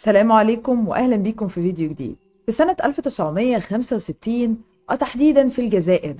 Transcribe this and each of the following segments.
السلام عليكم واهلا بيكم في فيديو جديد. في سنة 1965 وتحديدا في الجزائر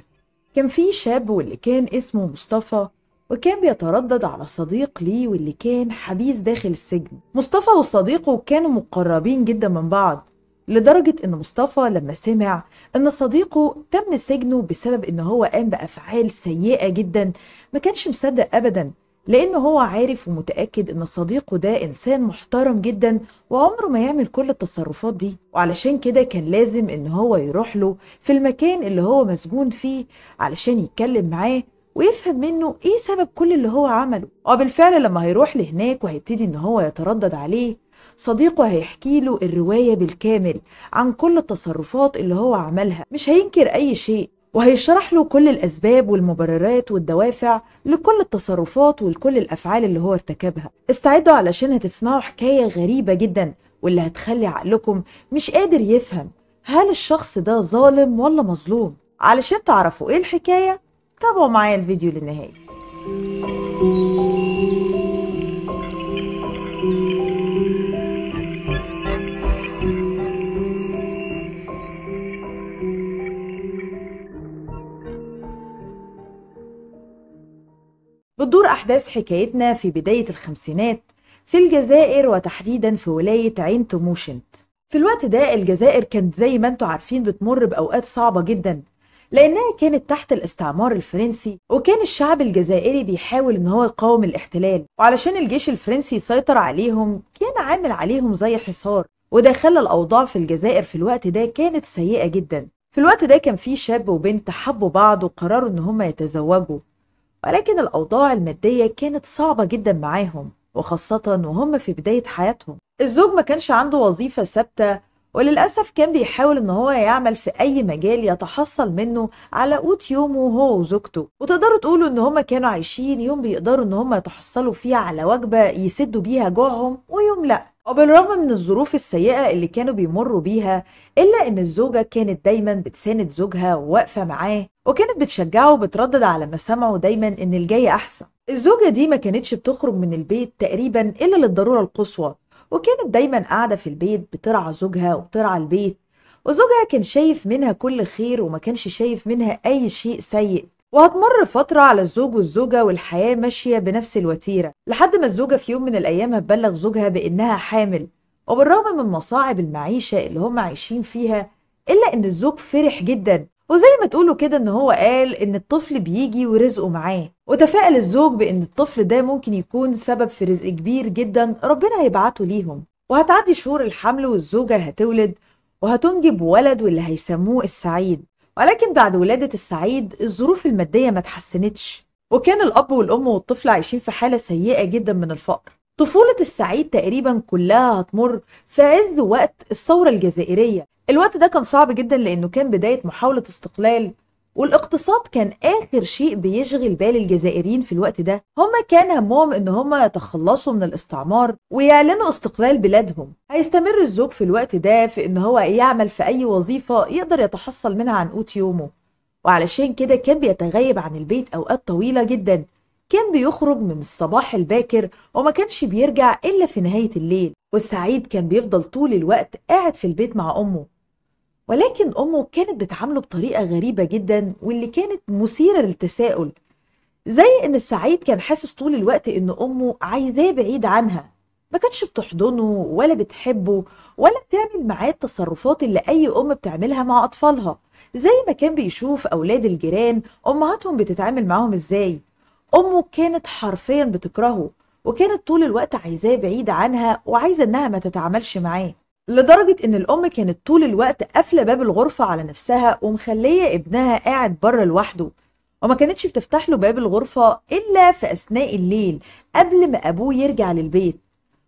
كان في شاب واللي كان اسمه مصطفى، وكان بيتردد على صديق ليه واللي كان حبيس داخل السجن. مصطفى وصديقه كانوا مقربين جدا من بعض، لدرجة ان مصطفى لما سمع ان صديقه تم سجنه بسبب ان هو قام بافعال سيئة جدا ما كانش مصدق ابدا، لأنه هو عارف ومتأكد إن صديقه ده إنسان محترم جدا وعمره ما يعمل كل التصرفات دي، وعلشان كده كان لازم إن هو يروح له في المكان اللي هو مسجون فيه علشان يتكلم معاه ويفهم منه إيه سبب كل اللي هو عمله. وبالفعل لما هيروح لهناك وهيبتدي إن هو يتردد عليه، صديقه هيحكي له الرواية بالكامل عن كل التصرفات اللي هو عملها، مش هينكر أي شيء، وهيشرح له كل الأسباب والمبررات والدوافع لكل التصرفات ولكل الأفعال اللي هو ارتكبها. استعدوا علشان هتسمعوا حكاية غريبة جدا واللي هتخلي عقلكم مش قادر يفهم هل الشخص ده ظالم ولا مظلوم. علشان تعرفوا ايه الحكاية تابعوا معايا الفيديو للنهاية. بتدور أحداث حكايتنا في بداية الخمسينات في الجزائر، وتحديدا في ولاية عين تموشنت. في الوقت ده الجزائر كانت زي ما انتوا عارفين بتمر بأوقات صعبة جدا، لأنها كانت تحت الاستعمار الفرنسي، وكان الشعب الجزائري بيحاول ان هو يقاوم الاحتلال، وعلشان الجيش الفرنسي يسيطر عليهم كان عامل عليهم زي حصار، وده خلى الأوضاع في الجزائر في الوقت ده كانت سيئة جدا. في الوقت ده كان في شاب وبنت حبوا بعض وقرروا ان هما يتزوجوا، ولكن الأوضاع المادية كانت صعبة جدا معاهم، وخاصة وهم في بداية حياتهم. الزوج ما كانش عنده وظيفة ثابتة، وللأسف كان بيحاول إن هو يعمل في أي مجال يتحصل منه على قوت يومه هو وزوجته، وتقدروا تقولوا إن هم كانوا عايشين يوم بيقدروا إن هم يتحصلوا فيه على وجبة يسدوا بيها جوعهم ويوم لأ. وبالرغم من الظروف السيئة اللي كانوا بيمروا بيها، إلا إن الزوجة كانت دايما بتساند زوجها وواقفة معاه، وكانت بتشجعه وبتردد على مسامعه دايما إن الجاي أحسن. الزوجة دي ما كانتش بتخرج من البيت تقريبا إلا للضرورة القصوى، وكانت دايما قاعدة في البيت بترعى زوجها وبترعى البيت، وزوجها كان شايف منها كل خير وما كانش شايف منها أي شيء سيء. وهتمر فترة على الزوج والزوجة والحياة ماشية بنفس الوتيرة، لحد ما الزوجة في يوم من الأيام هتبلغ زوجها بإنها حامل. وبالرغم من مصاعب المعيشة اللي هم عايشين فيها، إلا إن الزوج فرح جدا، وزي ما تقولوا كده إن هو قال إن الطفل بيجي ورزقه معاه، وتفائل الزوج بإن الطفل ده ممكن يكون سبب في رزق كبير جدا ربنا هيبعته ليهم. وهتعدي شهور الحمل والزوجة هتولد وهتنجب ولد واللي هيسموه السعيد. ولكن بعد ولادة السعيد الظروف المادية ما تحسنتش، وكان الأب والأم والطفل عايشين في حالة سيئة جدا من الفقر. طفولة السعيد تقريبا كلها هتمر في عز وقت الثورة الجزائرية. الوقت ده كان صعب جدا لأنه كان بداية محاولة استقلال، والاقتصاد كان آخر شيء بيشغل بال الجزائريين في الوقت ده. هما كان همهم إن هما يتخلصوا من الاستعمار ويعلنوا استقلال بلادهم. هيستمر الزوج في الوقت ده في إن هو يعمل في أي وظيفة يقدر يتحصل منها عن قوت يومه، وعلشان كده كان بيتغيب عن البيت أوقات طويلة جدا. كان بيخرج من الصباح الباكر وما كانش بيرجع إلا في نهاية الليل، والسعيد كان بيفضل طول الوقت قاعد في البيت مع أمه. ولكن أمه كانت بتعامله بطريقة غريبة جدا واللي كانت مثيرة للتساؤل، زي إن السعيد كان حاسس طول الوقت إن أمه عايزاه بعيد عنها، ما كانتش بتحضنه ولا بتحبه ولا بتعمل معاه التصرفات اللي أي أم بتعملها مع أطفالها، زي ما كان بيشوف أولاد الجيران أمهاتهم بتتعامل معاهم إزاي. أمه كانت حرفيا بتكرهه، وكانت طول الوقت عايزاه بعيد عنها وعايزة إنها ما تتعاملش معاه، لدرجة إن الأم كانت طول الوقت قافلة باب الغرفة على نفسها ومخلية ابنها قاعد بره لوحده، وما كانتش بتفتح له باب الغرفة إلا في أثناء الليل قبل ما أبوه يرجع للبيت.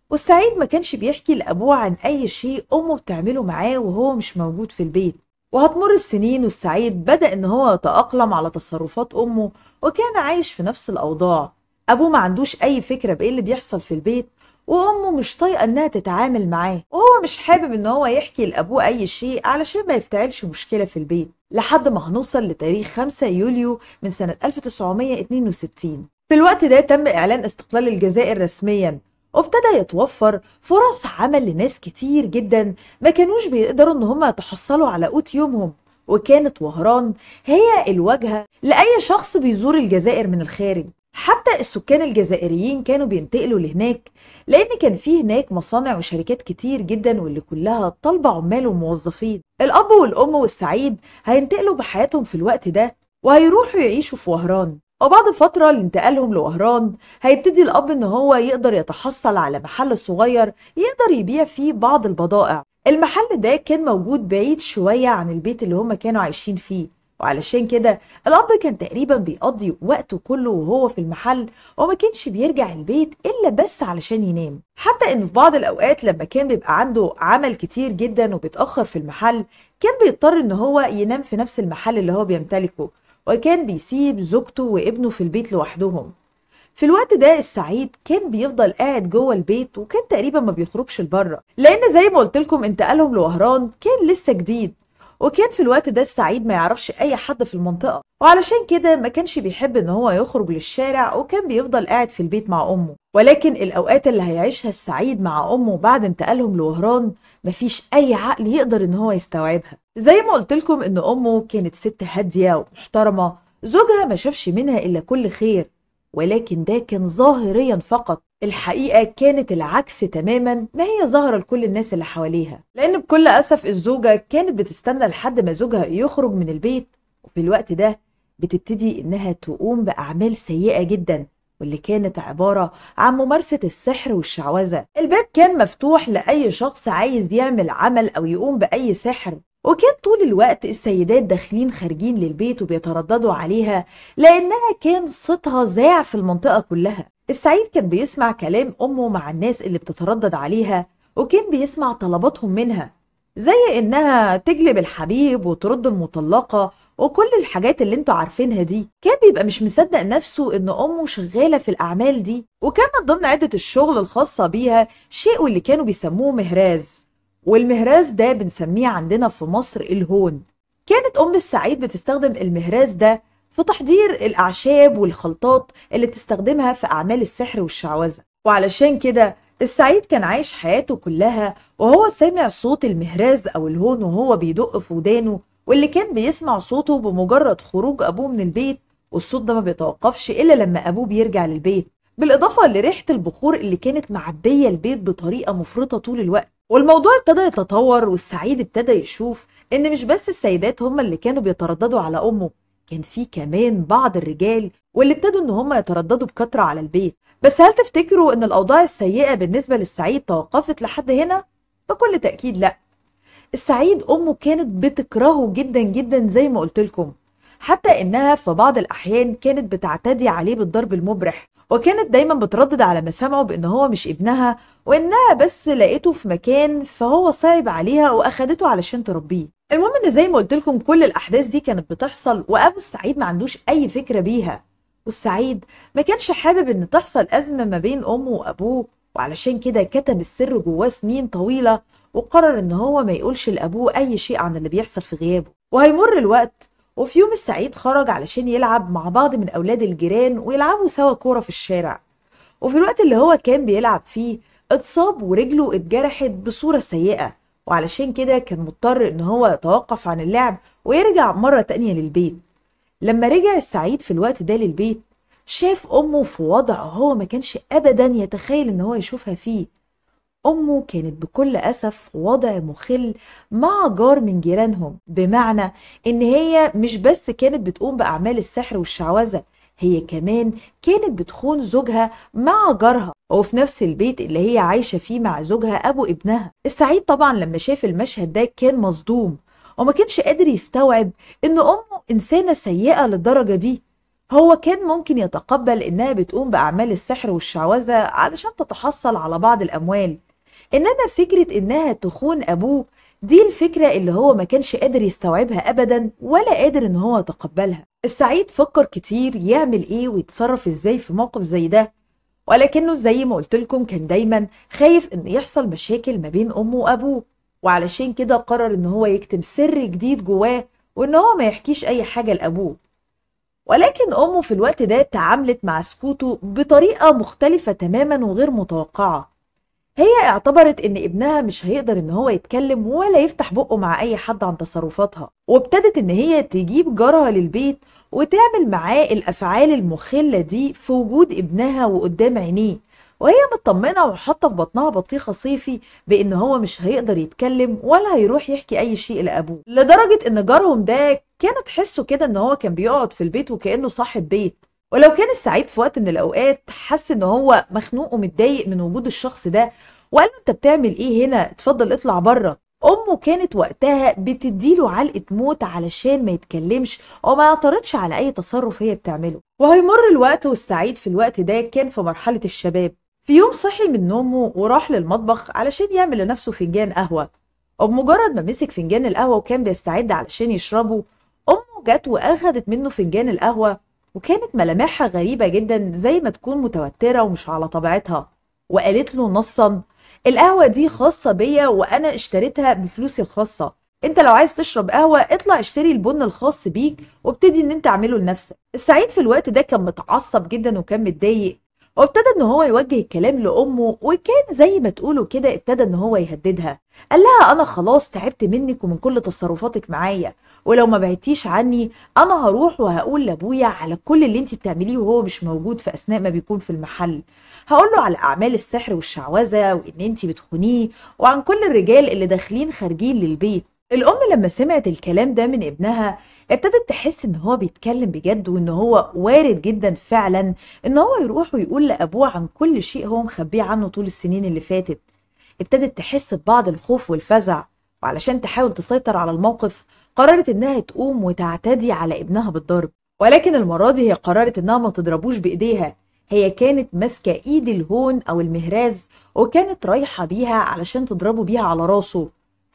والسعيد ما كانش بيحكي لأبوه عن أي شيء أمه بتعمله معاه وهو مش موجود في البيت. وهتمر السنين والسعيد بدأ إن هو يتأقلم على تصرفات أمه، وكان عايش في نفس الأوضاع. أبوه ما عندوش أي فكرة بإيه اللي بيحصل في البيت، وأمه مش طايقة إنها تتعامل معاه، وهو مش حابب إن هو يحكي لأبوه أي شيء علشان ما يفتعلش مشكلة في البيت. لحد ما هنوصل لتاريخ 5 يوليو من سنة 1962. في الوقت ده تم إعلان استقلال الجزائر رسميا، وابتدى يتوفر فرص عمل لناس كتير جدا ما كانوش بيقدروا ان هم يتحصلوا على قوت يومهم، وكانت وهران هي الواجهة لأي شخص بيزور الجزائر من الخارج. حتى السكان الجزائريين كانوا بينتقلوا لهناك لأن كان فيه هناك مصانع وشركات كتير جدا واللي كلها طالبة عمال وموظفين. الأب والأم والسعيد هينتقلوا بحياتهم في الوقت ده وهيروحوا يعيشوا في وهران. وبعد فترة لانتقالهم لوهران هيبتدي الأب إن هو يقدر يتحصل على محل صغير يقدر يبيع فيه بعض البضائع. المحل ده كان موجود بعيد شوية عن البيت اللي هما كانوا عايشين فيه، وعلشان كده الأب كان تقريبا بيقضي وقته كله وهو في المحل وما كانش بيرجع البيت إلا بس علشان ينام. حتى إن في بعض الأوقات لما كان بيبقى عنده عمل كتير جدا وبيتأخر في المحل كان بيضطر إن هو ينام في نفس المحل اللي هو بيمتلكه، وكان بيسيب زوجته وابنه في البيت لوحدهم. في الوقت ده السعيد كان بيفضل قاعد جوه البيت وكان تقريبا ما بيخرجش لبره، لان زي ما قلت لكم انتقالهم لوهران كان لسه جديد، وكان في الوقت ده السعيد ما يعرفش اي حد في المنطقه، وعلشان كده ما كانش بيحب ان هو يخرج للشارع وكان بيفضل قاعد في البيت مع امه. ولكن الاوقات اللي هيعيشها السعيد مع امه بعد انتقالهم لوهران مفيش اي عقل يقدر ان هو يستوعبها. زي ما قلت لكم ان امه كانت ست هاديه ومحترمه، زوجها ما شافش منها الا كل خير، ولكن ده كان ظاهريا فقط. الحقيقة كانت العكس تماما ما هي ظاهرة لكل الناس اللي حواليها، لأن بكل أسف الزوجة كانت بتستنى لحد ما زوجها يخرج من البيت، وفي الوقت ده بتبتدي إنها تقوم بأعمال سيئة جدا واللي كانت عبارة عن ممارسة السحر والشعوذة. الباب كان مفتوح لأي شخص عايز يعمل عمل أو يقوم بأي سحر، وكان طول الوقت السيدات داخلين خارجين للبيت وبيترددوا عليها لأنها كان صوتها ذاع في المنطقة كلها. السعيد كان بيسمع كلام أمه مع الناس اللي بتتردد عليها، وكان بيسمع طلباتهم منها زي إنها تجلب الحبيب وترد المطلقة وكل الحاجات اللي انتوا عارفينها دي. كان بيبقى مش مصدق نفسه إن أمه شغالة في الأعمال دي، وكانت ضمن عدة الشغل الخاصة بيها شيء واللي كانوا بيسموه مهراز، والمهراز ده بنسميه عندنا في مصر الهون. كانت أم السعيد بتستخدم المهراز ده في تحضير الأعشاب والخلطات اللي تستخدمها في أعمال السحر والشعوذة، وعلشان كده السعيد كان عايش حياته كلها وهو سامع صوت المهراز أو الهون وهو بيدق في ودانه، واللي كان بيسمع صوته بمجرد خروج أبوه من البيت، والصوت ده ما بيتوقفش إلا لما أبوه بيرجع للبيت، بالإضافة لريحة البخور اللي كانت معبية البيت بطريقة مفرطة طول الوقت. والموضوع ابتدى يتطور، والسعيد ابتدى يشوف إن مش بس السيدات هم اللي كانوا بيترددوا على أمه، كان في كمان بعض الرجال واللي ابتدوا إن هم يترددوا بكثرة على البيت. بس هل تفتكروا إن الأوضاع السيئة بالنسبة للسعيد توقفت لحد هنا؟ بكل تأكيد لأ. السعيد أمه كانت بتكرهه جدا جدا زي ما قلت لكم، حتى إنها في بعض الأحيان كانت بتعتدي عليه بالضرب المبرح، وكانت دايما بتردد على مسامعه بان هو مش ابنها وانها بس لقيته في مكان فهو صعب عليها واخدته علشان تربيه. المهم ان زي ما قلت لكم كل الاحداث دي كانت بتحصل وابو السعيد ما عندوش اي فكره بيها، والسعيد ما كانش حابب ان تحصل ازمه ما بين امه وابوه، وعلشان كده كتم السر جواه سنين طويله، وقرر ان هو ما يقولش لابوه اي شيء عن اللي بيحصل في غيابه. وهيمر الوقت، وفي يوم السعيد خرج علشان يلعب مع بعض من أولاد الجيران ويلعبوا سوا كورة في الشارع، وفي الوقت اللي هو كان بيلعب فيه اتصاب ورجله اتجرحت بصورة سيئة، وعلشان كده كان مضطر ان هو يتوقف عن اللعب ويرجع مرة تانية للبيت. لما رجع السعيد في الوقت ده للبيت شاف أمه في وضع هو ما كانش أبدا يتخيل ان هو يشوفها فيه. أمه كانت بكل أسف وضع مخل مع جار من جيرانهم، بمعنى إن هي مش بس كانت بتقوم بأعمال السحر والشعوذة، هي كمان كانت بتخون زوجها مع جارها وفي نفس البيت اللي هي عايشة فيه مع زوجها أبو ابنها. السعيد طبعا لما شاف المشهد ده كان مصدوم وما كانش قادر يستوعب إن أمه إنسانة سيئة للدرجة دي. هو كان ممكن يتقبل إنها بتقوم بأعمال السحر والشعوذة علشان تتحصل على بعض الأموال، إنما فكرة إنها تخون أبوه دي الفكرة اللي هو ما كانش قادر يستوعبها أبدا ولا قادر إن هو يتقبلها. السعيد فكر كتير يعمل إيه ويتصرف إزاي في موقف زي ده، ولكنه زي ما قلت لكم كان دايما خايف إن يحصل مشاكل ما بين أمه وأبوه، وعلشان كده قرر إن هو يكتم سر جديد جواه وإن هو ما يحكيش أي حاجة لأبوه. ولكن أمه في الوقت ده تعاملت مع سكوته بطريقة مختلفة تماما وغير متوقعة. هي اعتبرت ان ابنها مش هيقدر ان هو يتكلم ولا يفتح بقه مع اي حد عن تصرفاتها، وابتدت ان هي تجيب جارها للبيت وتعمل معاه الافعال المخلة دي في وجود ابنها وقدام عينيه، وهي مطمنة وحاطة في بطنها بطيخة صيفي بان هو مش هيقدر يتكلم ولا هيروح يحكي اي شيء لابوه، لدرجة ان جارهم ده كانوا تحسوا كده ان هو كان بيقعد في البيت وكأنه صاحب بيت. ولو كان السعيد في وقت من الاوقات حس ان هو مخنوق ومتضايق من وجود الشخص ده وقال له انت بتعمل ايه هنا، اتفضل اطلع بره، امه كانت وقتها بتديله علقه موت علشان ما يتكلمش وما يعترضش على اي تصرف هي بتعمله. وهيمر الوقت والسعيد في الوقت ده كان في مرحله الشباب. في يوم صحي من نومه وراح للمطبخ علشان يعمل لنفسه فنجان قهوه، وبمجرد ما مسك فنجان القهوه وكان بيستعد علشان يشربه امه جت واخدت منه فنجان القهوه، وكانت ملامحها غريبة جدا زي ما تكون متوترة ومش على طبيعتها، وقالت له نصا القهوة دي خاصة بيا وانا اشتريتها بفلوسي الخاصة، انت لو عايز تشرب قهوة اطلع اشتري البن الخاص بيك وابتدي ان انت اعمله لنفسك. السعيد في الوقت ده كان متعصب جدا وكان متضايق، وابتدى ان هو يوجه الكلام لامه وكان زي ما تقولوا كده ابتدى ان هو يهددها، قال لها انا خلاص تعبت منك ومن كل تصرفاتك معايا، ولو ما بعتيش عني انا هروح وهقول لابويا على كل اللي انت بتعمليه وهو مش موجود في اثناء ما بيكون في المحل، هقول له على اعمال السحر والشعوذه وان انت بتخونيه وعن كل الرجال اللي داخلين خارجين للبيت. الام لما سمعت الكلام ده من ابنها ابتدت تحس ان هو بيتكلم بجد وان هو وارد جدا فعلا ان هو يروح ويقول لابوه عن كل شيء هو مخبيه عنه طول السنين اللي فاتت. ابتدت تحس ببعض الخوف والفزع، وعلشان تحاول تسيطر على الموقف قررت انها تقوم وتعتدي على ابنها بالضرب، ولكن المره دي هي قررت انها ما تضربوش بايديها، هي كانت ماسكه ايد الهون او المهراز وكانت رايحه بيها علشان تضربه بيها على راسه.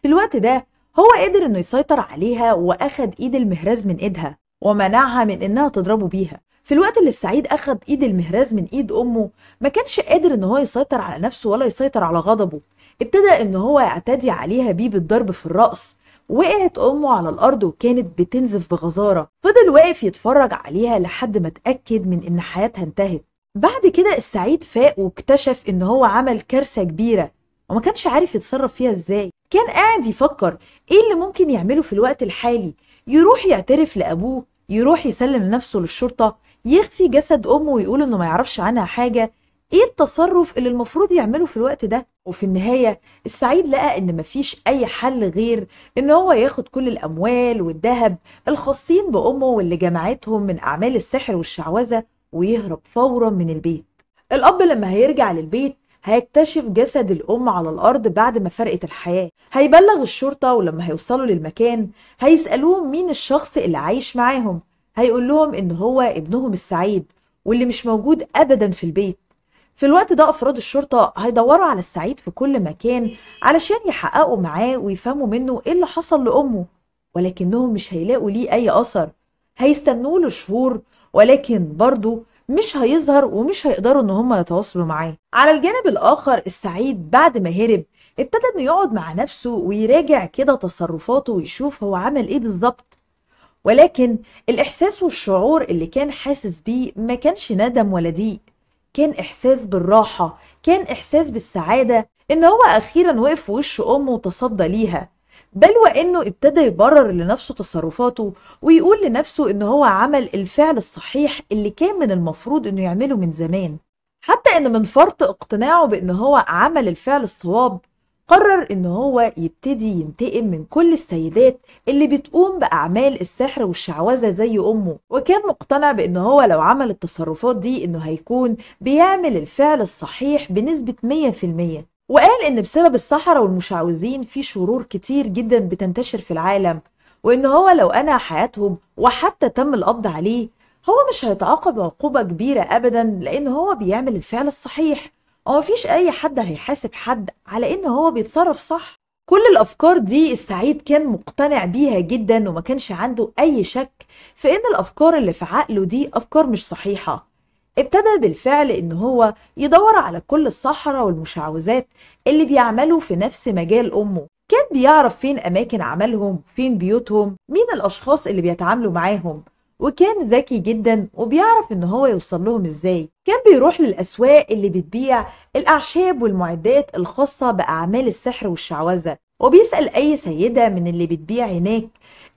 في الوقت ده هو قدر انه يسيطر عليها واخد ايد المهراز من ايدها ومنعها من انها تضربه بيها. في الوقت اللي السعيد اخد ايد المهراز من ايد امه ما كانش قادر ان هو يسيطر على نفسه ولا يسيطر على غضبه، ابتدى ان هو يعتدي عليها بيه بالضرب في الراس. وقعت امه على الارض وكانت بتنزف بغزاره، فضل واقف يتفرج عليها لحد ما اتاكد من ان حياتها انتهت. بعد كده السعيد فاق واكتشف ان هو عمل كارثه كبيره وما كانش عارف يتصرف فيها ازاي، كان قاعد يفكر ايه اللي ممكن يعمله في الوقت الحالي، يروح يعترف لابوه، يروح يسلم نفسه للشرطه، يخفي جسد امه ويقول انه ما يعرفش عنها حاجه، ايه التصرف اللي المفروض يعمله في الوقت ده؟ وفي النهايه السعيد لقى ان مفيش اي حل غير ان هو ياخد كل الاموال والذهب الخاصين بامه واللي جمعتهم من اعمال السحر والشعوذه ويهرب فورا من البيت. الاب لما هيرجع للبيت هيكتشف جسد الام على الارض بعد ما فرقت الحياه، هيبلغ الشرطه، ولما هيوصلوا للمكان هيسالوهم مين الشخص اللي عايش معاهم، هيقول لهم ان هو ابنهم السعيد واللي مش موجود ابدا في البيت. في الوقت ده افراد الشرطه هيدوروا على السعيد في كل مكان علشان يحققوا معاه ويفهموا منه ايه اللي حصل لامه، ولكنهم مش هيلاقوا ليه اي اثر، هيستنوا له شهور ولكن برضه مش هيظهر ومش هيقدروا ان هم يتواصلوا معاه. على الجانب الاخر السعيد بعد ما هرب ابتدى انه يقعد مع نفسه ويراجع كده تصرفاته ويشوف هو عمل ايه بالظبط، ولكن الاحساس والشعور اللي كان حاسس بيه ما كانش ندم ولا ضيق، كان احساس بالراحه، كان احساس بالسعاده ان هو اخيرا وقف في وش امه وتصدى ليها، بل وانه ابتدى يبرر لنفسه تصرفاته ويقول لنفسه ان هو عمل الفعل الصحيح اللي كان من المفروض انه يعمله من زمان. حتى ان من فرط اقتناعه بان هو عمل الفعل الصواب قرر ان هو يبتدي ينتقم من كل السيدات اللي بتقوم باعمال السحر والشعوذه زي امه، وكان مقتنع بان هو لو عمل التصرفات دي انه هيكون بيعمل الفعل الصحيح بنسبه 100%، وقال ان بسبب السحره والمشعوذين في شرور كتير جدا بتنتشر في العالم، وان هو لو انهى حياتهم وحتى تم القبض عليه هو مش هيتعاقب عقوبه كبيره ابدا لان هو بيعمل الفعل الصحيح ومفيش اي حد هيحاسب حد على ان هو بيتصرف صح. كل الافكار دي السعيد كان مقتنع بيها جدا وما كانش عنده اي شك في ان الافكار اللي في عقله دي افكار مش صحيحه. ابتدى بالفعل ان هو يدور على كل السحرة والمشعوذات اللي بيعملوا في نفس مجال امه، كان بيعرف فين اماكن عملهم، فين بيوتهم، مين الاشخاص اللي بيتعاملوا معاهم، وكان ذكي جدا وبيعرف ان هو يوصل لهم ازاي. كان بيروح للاسواق اللي بتبيع الاعشاب والمعدات الخاصه باعمال السحر والشعوذه، وبيسال اي سيده من اللي بتبيع هناك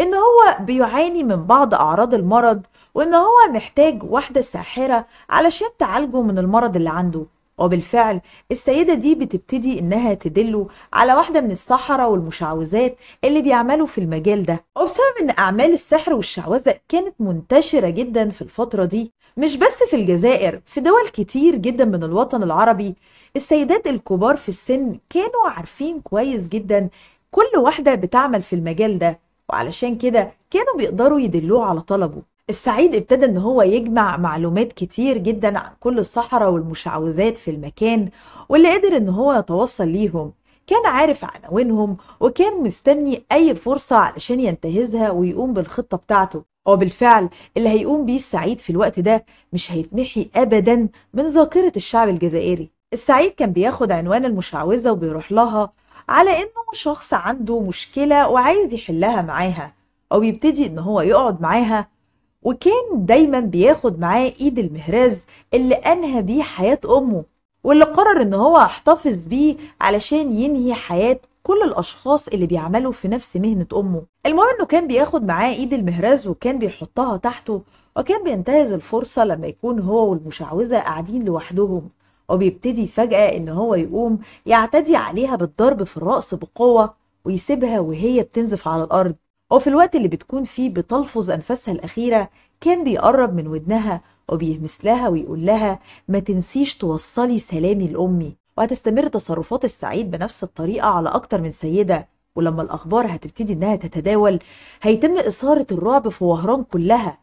ان هو بيعاني من بعض اعراض المرض وان هو محتاج واحده ساحره علشان تعالجه من المرض اللي عنده. وبالفعل السيده دي بتبتدي انها تدله على واحده من السحره والمشعوذات اللي بيعملوا في المجال ده. وبسبب ان اعمال السحر والشعوذه كانت منتشره جدا في الفتره دي، مش بس في الجزائر، في دول كتير جدا من الوطن العربي، السيدات الكبار في السن كانوا عارفين كويس جدا كل واحده بتعمل في المجال ده، وعلشان كده كانوا بيقدروا يدلوه على طلبه. السعيد ابتدى ان هو يجمع معلومات كتير جدا عن كل السحرة والمشعوذات في المكان، واللي قدر ان هو يتوصل ليهم كان عارف عناوينهم وكان مستني اي فرصة علشان ينتهزها ويقوم بالخطة بتاعته. وبالفعل اللي هيقوم بيه السعيد في الوقت ده مش هيتمحي ابدا من ذاكرة الشعب الجزائري. السعيد كان بياخد عنوان المشعوذة وبيروح لها على انه شخص عنده مشكلة وعايز يحلها معاها، او بيبتدي ان هو يقعد معاها، وكان دايما بياخد معاه ايد المهراز اللي انهى بيه حياة امه، واللي قرر ان هو يحتفظ بيه علشان ينهي حياة كل الاشخاص اللي بيعملوا في نفس مهنة امه. المهم انه كان بياخد معاه ايد المهراز وكان بيحطها تحته، وكان بينتهز الفرصة لما يكون هو والمشعوذة قاعدين لوحدهم، وبيبتدي فجأة ان هو يقوم يعتدي عليها بالضرب في الرأس بقوة ويسيبها وهي بتنزف على الارض. وفي الوقت اللي بتكون فيه بتلفظ أنفاسها الأخيرة كان بيقرب من ودنها وبيهمس لها ويقول لها ما تنسيش توصلي سلامي لأمي. وهتستمر تصرفات السعيد بنفس الطريقة على أكتر من سيدة، ولما الأخبار هتبتدي إنها تتداول هيتم إثارة الرعب في وهران كلها،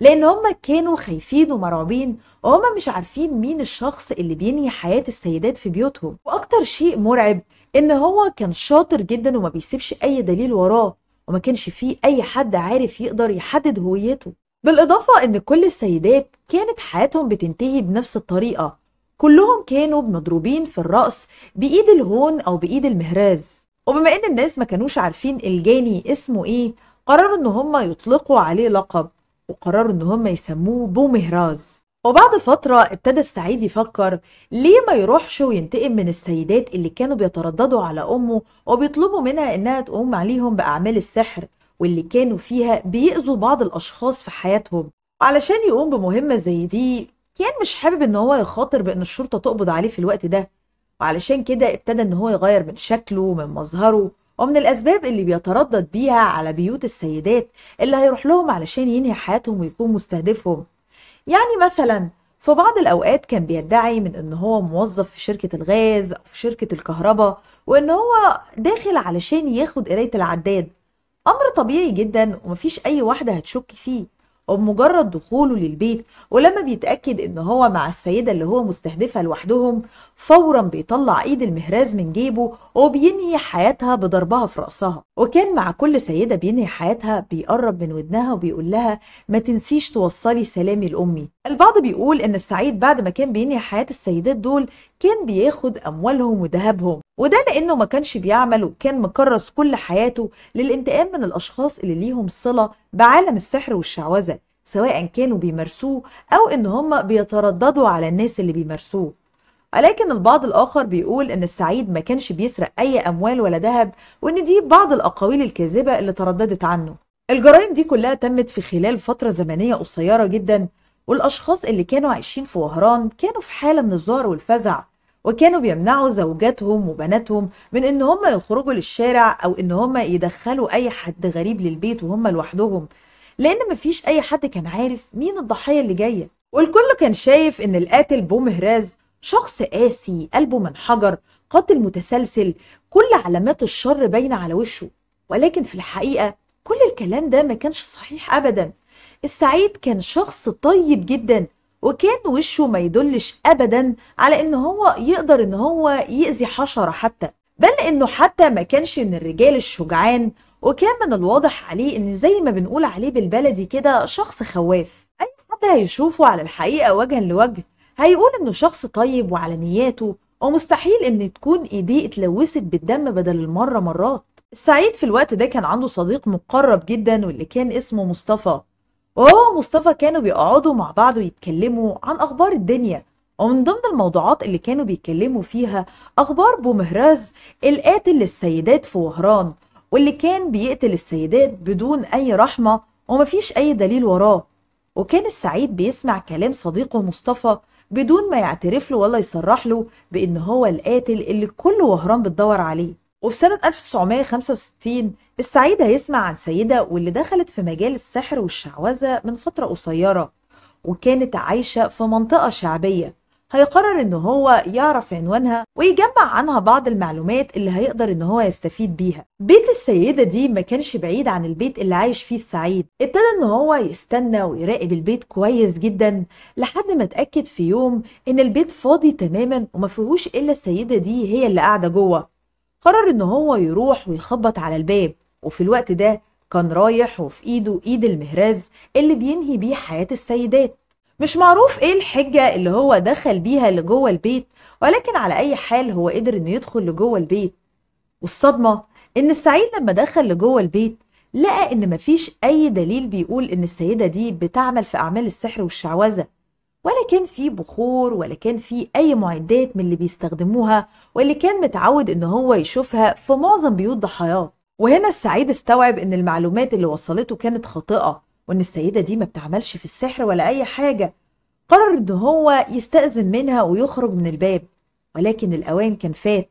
لأن هما كانوا خايفين ومرعوبين وهما مش عارفين مين الشخص اللي بينهي حياة السيدات في بيوتهم. وأكتر شيء مرعب إن هو كان شاطر جدا وما بيسيبش أي دليل وراه، وما كانش فيه اي حد عارف يقدر يحدد هويته. بالاضافه ان كل السيدات كانت حياتهم بتنتهي بنفس الطريقه، كلهم كانوا مضروبين في الراس بايد الهون او بايد المهراز. وبما ان الناس ما كانوش عارفين الجاني اسمه ايه، قرروا ان هم يطلقوا عليه لقب، وقرروا ان هم يسموه بومهراز. وبعد فتره ابتدى السعيد يفكر ليه ما يروحش وينتقم من السيدات اللي كانوا بيترددوا على امه وبيطلبوا منها انها تقوم عليهم باعمال السحر، واللي كانوا فيها بيأذوا بعض الاشخاص في حياتهم. علشان يقوم بمهمه زي دي كان مش حابب ان هو يخاطر بان الشرطه تقبض عليه في الوقت ده، وعلشان كده ابتدى ان هو يغير من شكله ومن مظهره، ومن الاسباب اللي بيتردد بيها على بيوت السيدات اللي هيروح لهم علشان ينهي حياتهم ويكون مستهدفهم. يعني مثلا في بعض الأوقات كان بيدعي من إن هو موظف في شركة الغاز أو في شركة الكهرباء، وإن هو داخل علشان ياخد قراية العداد، أمر طبيعي جدا ومفيش أي واحدة هتشك فيه. وبمجرد دخوله للبيت ولما بيتأكد إن هو مع السيدة اللي هو مستهدفها لوحدهم، فورا بيطلع إيد المهراز من جيبه وبينهي حياتها بضربها في رأسها. وكان مع كل سيدة بينهي حياتها بيقرب من ودنها وبيقول لها ما تنسيش توصلي سلامي لأمي. البعض بيقول إن السعيد بعد ما كان بينهي حياة السيدات دول كان بياخد أموالهم وذهبهم، وده لأنه ما كانش بيعمل وكان مكرس كل حياته للانتقام من الأشخاص اللي ليهم صلة بعالم السحر والشعوذة، سواء كانوا بيمارسوه أو إن هم بيترددوا على الناس اللي بيمارسوه. ولكن البعض الآخر بيقول إن السعيد ما كانش بيسرق أي أموال ولا ذهب، وإن دي بعض الأقاويل الكاذبة اللي ترددت عنه. الجرائم دي كلها تمت في خلال فترة زمنية قصيرة جدا، والأشخاص اللي كانوا عايشين في وهران كانوا في حالة من الذعر والفزع، وكانوا بيمنعوا زوجاتهم وبناتهم من ان هم يخرجوا للشارع او ان هم يدخلوا اي حد غريب للبيت وهم لوحدهم، لان مفيش اي حد كان عارف مين الضحيه اللي جايه. والكل كان شايف ان القاتل بومهراز شخص قاسي، قلبه من حجر، قاتل متسلسل، كل علامات الشر باينه على وشه. ولكن في الحقيقه كل الكلام ده ما كانش صحيح ابدا. السعيد كان شخص طيب جدا، وكان وشه ما يدلش ابدا على ان هو يقدر ان هو يأذي حشرة حتى، بل انه حتى ما كانش من الرجال الشجعان، وكان من الواضح عليه ان زي ما بنقول عليه بالبلدي كده شخص خواف. اي حد هيشوفه على الحقيقة وجها لوجه هيقول انه شخص طيب وعلى نياته، ومستحيل ان تكون ايديه اتلوثت بالدم بدل المرة مرات. السعيد في الوقت ده كان عنده صديق مقرب جدا واللي كان اسمه مصطفى، ومصطفى كانوا بيقعدوا مع بعض ويتكلموا عن اخبار الدنيا، ومن ضمن الموضوعات اللي كانوا بيتكلموا فيها اخبار بومهراز القاتل للسيدات في وهران، واللي كان بيقتل السيدات بدون اي رحمه ومفيش اي دليل وراه. وكان السعيد بيسمع كلام صديقه مصطفى بدون ما يعترف له ولا يصرح له بان هو القاتل اللي كل وهران بتدور عليه. وفي سنة 1965 السعيد هيسمع عن سيدة واللي دخلت في مجال السحر والشعوذة من فترة قصيرة، وكانت عايشة في منطقة شعبية. هيقرر ان هو يعرف عنوانها ويجمع عنها بعض المعلومات اللي هيقدر ان هو يستفيد بيها. بيت السيدة دي ما كانش بعيد عن البيت اللي عايش فيه السعيد. ابتدى ان هو يستنى ويراقب البيت كويس جدا لحد ما اتأكد في يوم ان البيت فاضي تماما وما فيهوش الا السيدة دي هي اللي قاعدة جوه. قرر ان هو يروح ويخبط على الباب، وفي الوقت ده كان رايح وفي ايده ايد المهراز اللي بينهي بيه حياة السيدات. مش معروف ايه الحجة اللي هو دخل بيها لجوه البيت، ولكن على اي حال هو قدر انه يدخل لجوه البيت. والصدمة ان السعيد لما دخل لجوه البيت لقى ان مفيش اي دليل بيقول ان السيدة دي بتعمل في اعمال السحر والشعوذة، ولا كان في بخور ولا كان في اي معدات من اللي بيستخدموها واللي كان متعود ان هو يشوفها في معظم بيوت ضحاياه. وهنا السعيد استوعب ان المعلومات اللي وصلته كانت خاطئة، وان السيدة دي ما بتعملش في السحر ولا اي حاجة. قرر ان هو يستأذن منها ويخرج من الباب، ولكن الاوان كان فات،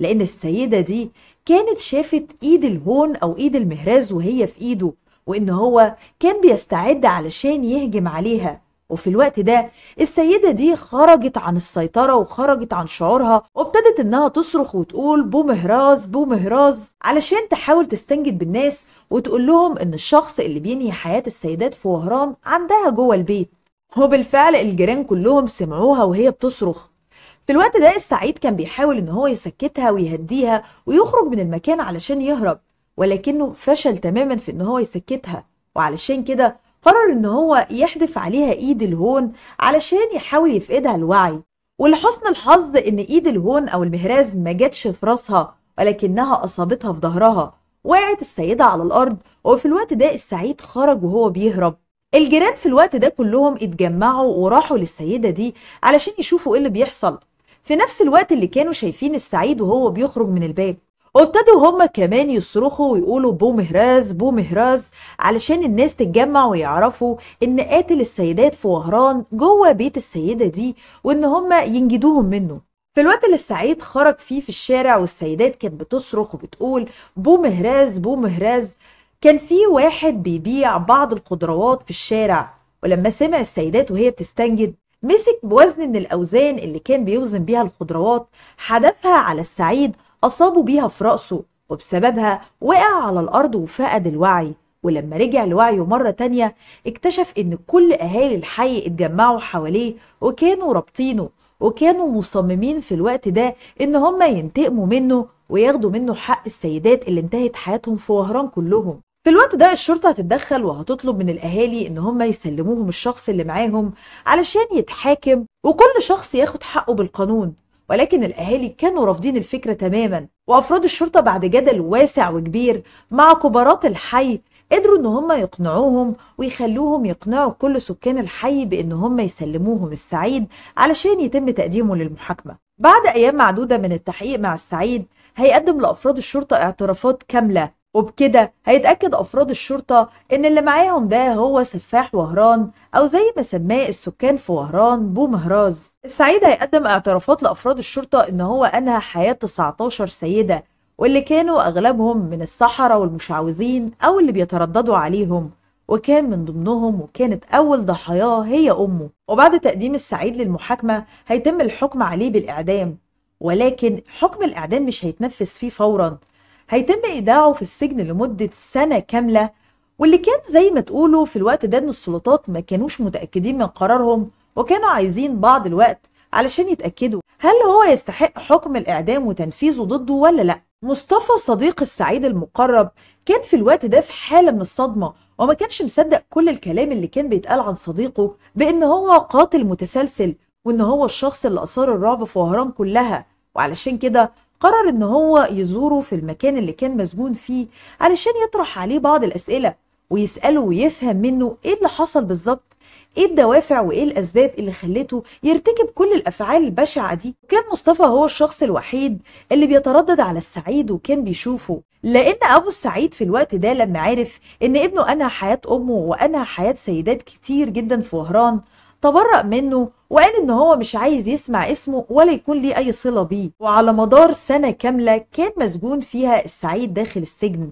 لان السيدة دي كانت شافت ايد الهون او ايد المهراز وهي في ايده، وان هو كان بيستعد علشان يهجم عليها. وفي الوقت ده السيدة دي خرجت عن السيطرة وخرجت عن شعورها، وابتدت انها تصرخ وتقول بومهراز بومهراز علشان تحاول تستنجد بالناس وتقول لهم ان الشخص اللي بينهي حياة السيدات في وهران عندها جوه البيت. وبالفعل الجيران كلهم سمعوها وهي بتصرخ. في الوقت ده السعيد كان بيحاول ان هو يسكتها ويهديها ويخرج من المكان علشان يهرب، ولكنه فشل تماما في ان هو يسكتها، وعلشان كده قرر ان هو يحدف عليها ايد الهون علشان يحاول يفقدها الوعي. ولحسن الحظ ان ايد الهون او المهراز ما جاتش في راسها، ولكنها اصابتها في ظهرها. وقعت السيدة على الارض، وفي الوقت ده السعيد خرج وهو بيهرب. الجيران في الوقت ده كلهم اتجمعوا وراحوا للسيدة دي علشان يشوفوا ايه اللي بيحصل، في نفس الوقت اللي كانوا شايفين السعيد وهو بيخرج من الباب. وابتدوا هما كمان يصرخوا ويقولوا بومهراز بومهراز علشان الناس تتجمع ويعرفوا ان قاتل السيدات في وهران جوه بيت السيدة دي، وان هما ينجدوهم منه. في الوقت اللي السعيد خرج فيه في الشارع والسيدات كانت بتصرخ وبتقول بومهراز بومهراز، كان في واحد بيبيع بعض الخضروات في الشارع، ولما سمع السيدات وهي بتستنجد مسك بوزن من الاوزان اللي كان بيوزن بيها الخضروات، حدفها على السعيد، أصابوا بيها في رأسه، وبسببها وقع على الأرض وفقد الوعي. ولما رجع لوعيه مرة تانية اكتشف إن كل أهالي الحي اتجمعوا حواليه وكانوا رابطينه، وكانوا مصممين في الوقت ده إن هما ينتقموا منه وياخدوا منه حق السيدات اللي انتهت حياتهم في وهران كلهم. في الوقت ده الشرطة هتتدخل وهتطلب من الأهالي إن هما يسلموهم الشخص اللي معاهم علشان يتحاكم وكل شخص ياخد حقه بالقانون، ولكن الأهالي كانوا رافضين الفكرة تماما. وأفراد الشرطة بعد جدل واسع وكبير مع كبارات الحي قدروا إن هم يقنعوهم ويخلوهم يقنعوا كل سكان الحي بإن هم يسلموهم السعيد علشان يتم تقديمه للمحاكمة. بعد أيام معدودة من التحقيق مع السعيد هيقدم لأفراد الشرطة اعترافات كاملة، وبكده هيتأكد أفراد الشرطة إن اللي معاهم ده هو سفاح وهران، أو زي ما سماه السكان في وهران بومهراز. السعيد هيقدم اعترافات لأفراد الشرطة إن هو أنهى حياة 19 سيدة، واللي كانوا أغلبهم من السحرة والمشعوذين أو اللي بيترددوا عليهم، وكان من ضمنهم وكانت أول ضحاياه هي أمه. وبعد تقديم السعيد للمحاكمة هيتم الحكم عليه بالإعدام، ولكن حكم الإعدام مش هيتنفذ فيه فورا، هيتم ايداعه في السجن لمدة سنة كاملة. واللي كان زي ما تقولوا في الوقت ده ان السلطات ما كانوش متأكدين من قرارهم، وكانوا عايزين بعض الوقت علشان يتأكدوا هل هو يستحق حكم الإعدام وتنفيذه ضده ولا لا. مصطفى صديق السعيد المقرب كان في الوقت ده في حالة من الصدمة، وما كانش مصدق كل الكلام اللي كان بيتقال عن صديقه بان هو قاتل متسلسل، وان هو الشخص اللي أثار الرعب في وهران كلها. وعلشان كده قرر ان هو يزوره في المكان اللي كان مسجون فيه علشان يطرح عليه بعض الاسئلة، ويسأله ويفهم منه ايه اللي حصل بالظبط، ايه الدوافع وايه الاسباب اللي خلته يرتكب كل الافعال البشعه دي. وكان مصطفى هو الشخص الوحيد اللي بيتردد على السعيد وكان بيشوفه، لان ابو السعيد في الوقت ده لما عرف ان ابنه انهى حياه امه وانهى حياه سيدات كتير جدا في وهران تبرأ منه وقال ان هو مش عايز يسمع اسمه ولا يكون ليه اي صله بيه. وعلى مدار سنه كامله كان مسجون فيها السعيد داخل السجن.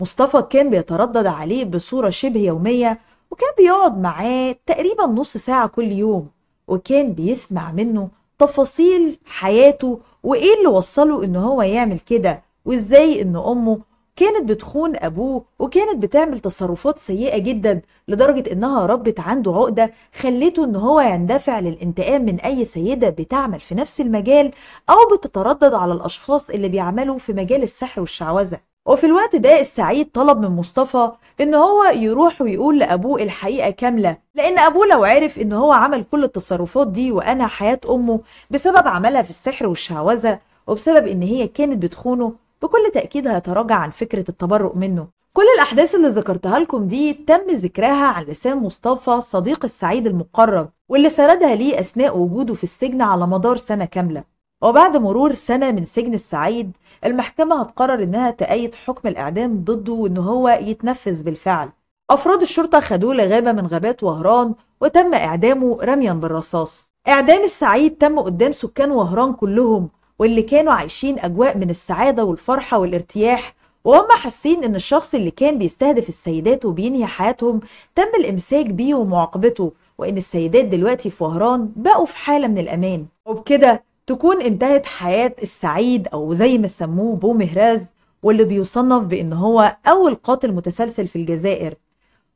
مصطفى كان بيتردد عليه بصوره شبه يوميه، وكان بيقعد معاه تقريبا نص ساعة كل يوم، وكان بيسمع منه تفاصيل حياته وايه اللي وصله ان هو يعمل كده، وازاي ان امه كانت بتخون ابوه وكانت بتعمل تصرفات سيئة جدا لدرجة انها ربت عنده عقدة خلته ان هو يندفع للانتقام من اي سيدة بتعمل في نفس المجال او بتتردد على الاشخاص اللي بيعملوا في مجال السحر والشعوذة. وفي الوقت ده السعيد طلب من مصطفى ان هو يروح ويقول لابوه الحقيقه كامله، لان ابوه لو عرف ان هو عمل كل التصرفات دي وانهى حياه امه بسبب عملها في السحر والشعوذه وبسبب ان هي كانت بتخونه بكل تاكيد هيتراجع عن فكره التبرؤ منه. كل الاحداث اللي ذكرتها لكم دي تم ذكرها عن لسان مصطفى صديق السعيد المقرب، واللي سردها ليه اثناء وجوده في السجن على مدار سنه كامله. وبعد مرور سنة من سجن السعيد المحكمة هتقرر انها تأيد حكم الاعدام ضده وان هو يتنفذ بالفعل. افراد الشرطة خدوه لغابة من غابات وهران وتم اعدامه رميا بالرصاص. اعدام السعيد تم قدام سكان وهران كلهم، واللي كانوا عايشين اجواء من السعادة والفرحة والارتياح، وهم حاسين ان الشخص اللي كان بيستهدف السيدات وبينهي حياتهم تم الامساك بيه ومعاقبته، وان السيدات دلوقتي في وهران بقوا في حالة من الامان. وبكده تكون انتهت حياة السعيد، او زي ما سموه بومهراز، واللي بيصنف بان هو اول قاتل متسلسل في الجزائر.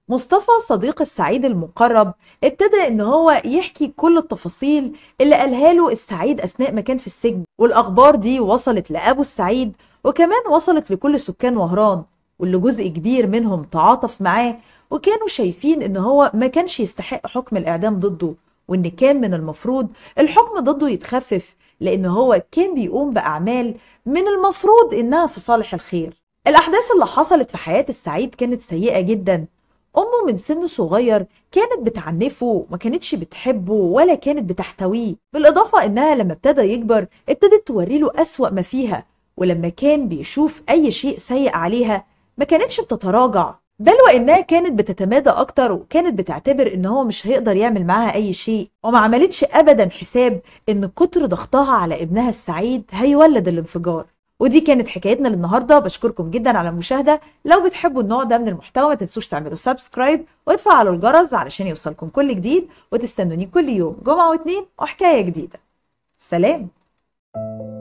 مصطفى صديق السعيد المقرب ابتدى ان هو يحكي كل التفاصيل اللي قالها له السعيد اثناء ما كان في السجن، والاخبار دي وصلت لابو السعيد وكمان وصلت لكل سكان وهران، واللي جزء كبير منهم تعاطف معاه وكانوا شايفين ان هو ما كانش يستحق حكم الاعدام ضده، وان كان من المفروض الحكم ضده يتخفف لان هو كان بيقوم باعمال من المفروض انها في صالح الخير. الاحداث اللي حصلت في حياة السعيد كانت سيئة جدا. امه من سن صغير كانت بتعنفه، ما كانتش بتحبه ولا كانت بتحتويه، بالاضافة انها لما ابتدى يكبر ابتدت توريله اسوأ ما فيها، ولما كان بيشوف اي شيء سيء عليها ما كانتش بتتراجع، بل وانها كانت بتتمادى اكتر، وكانت بتعتبر ان هو مش هيقدر يعمل معاها اي شيء، وما عملتش ابدا حساب ان كتر ضغطها على ابنها السعيد هيولد الانفجار. ودي كانت حكايتنا للنهارده، بشكركم جدا على المشاهده. لو بتحبوا النوع ده من المحتوى ما تنسوش تعملوا سبسكرايب وتفعلوا الجرس علشان يوصلكم كل جديد، وتستنوني كل يوم جمعه واثنين وحكايه جديده. سلام.